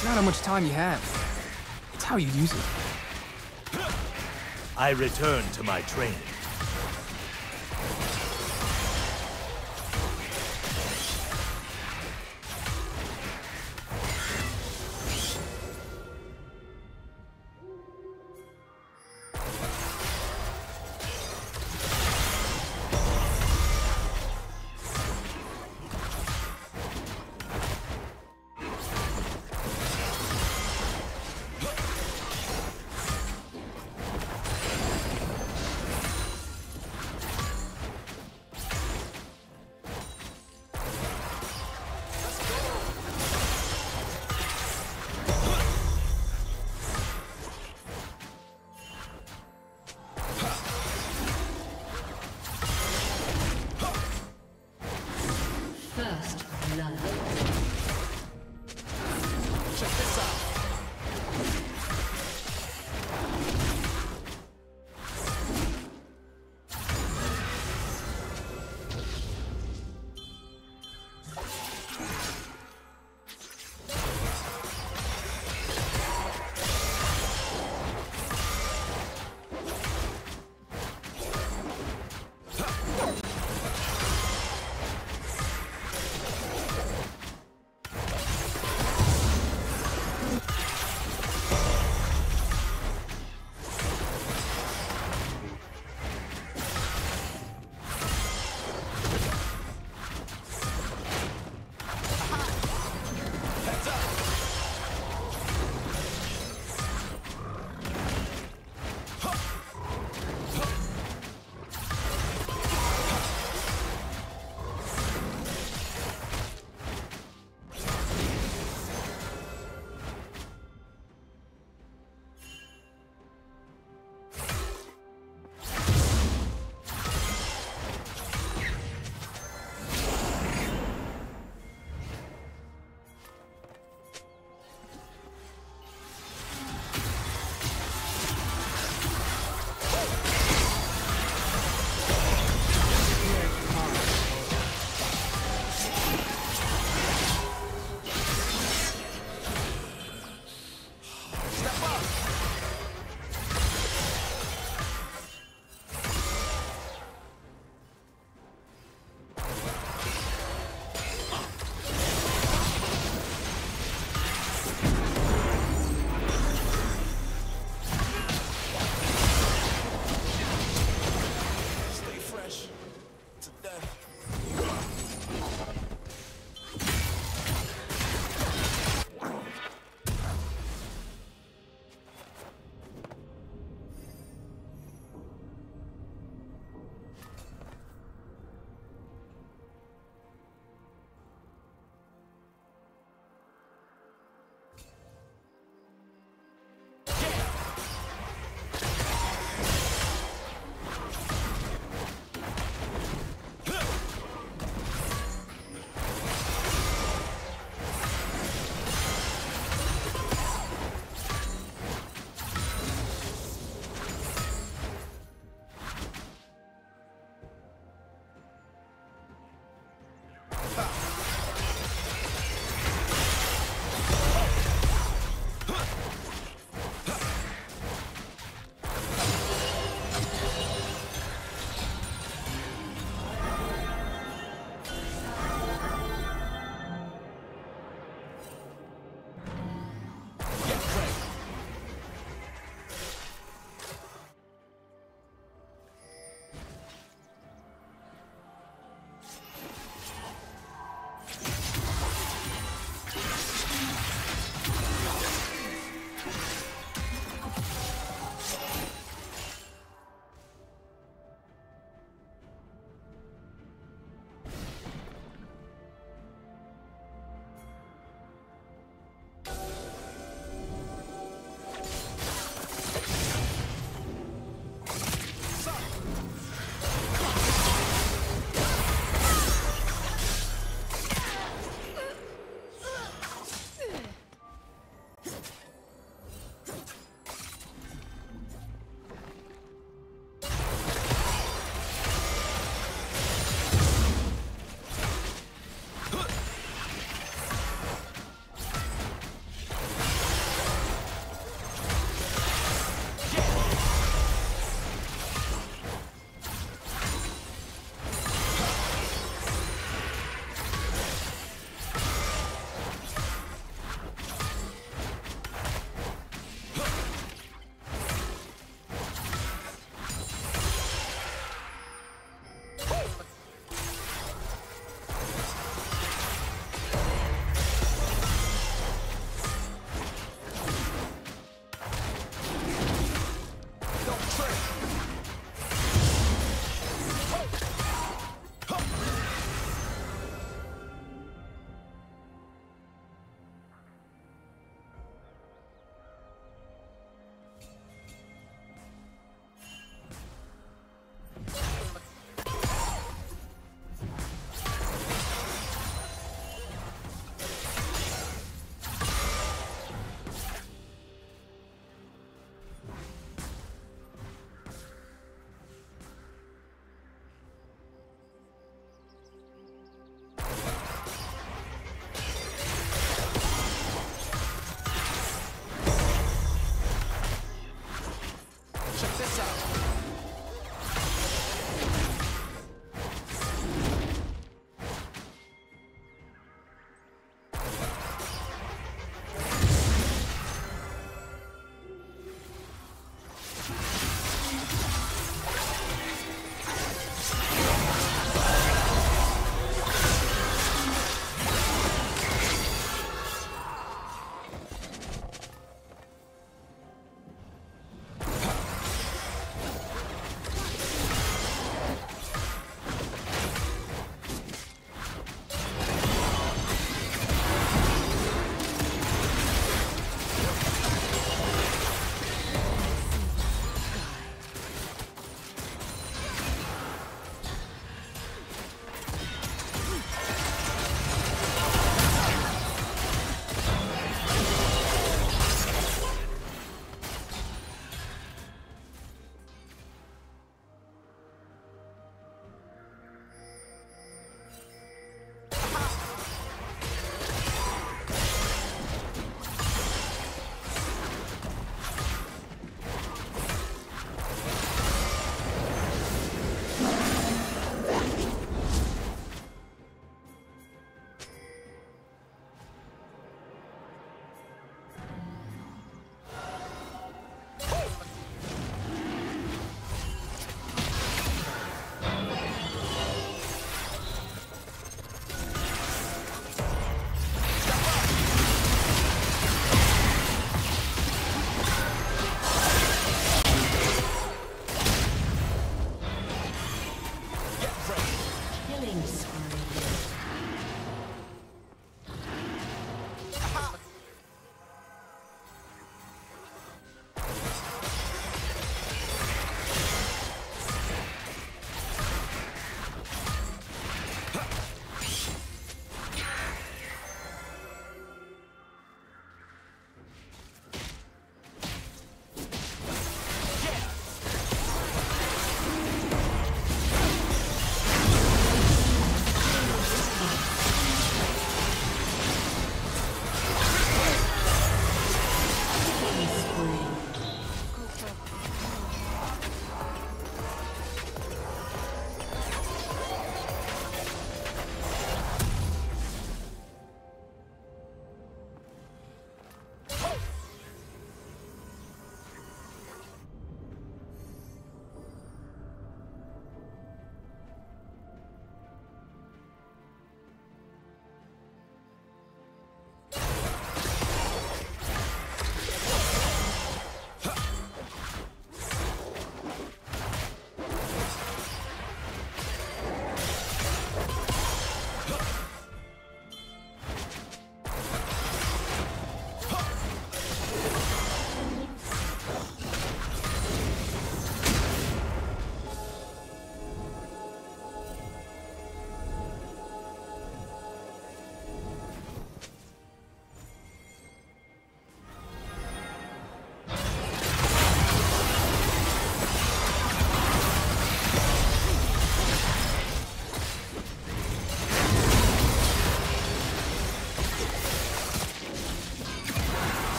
It's not how much time you have. It's how you use it. I return to my training.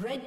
Red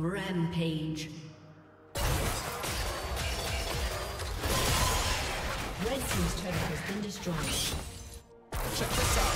Rampage. Red team's turret has been destroyed. Check this out.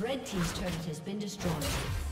Red team's turret has been destroyed.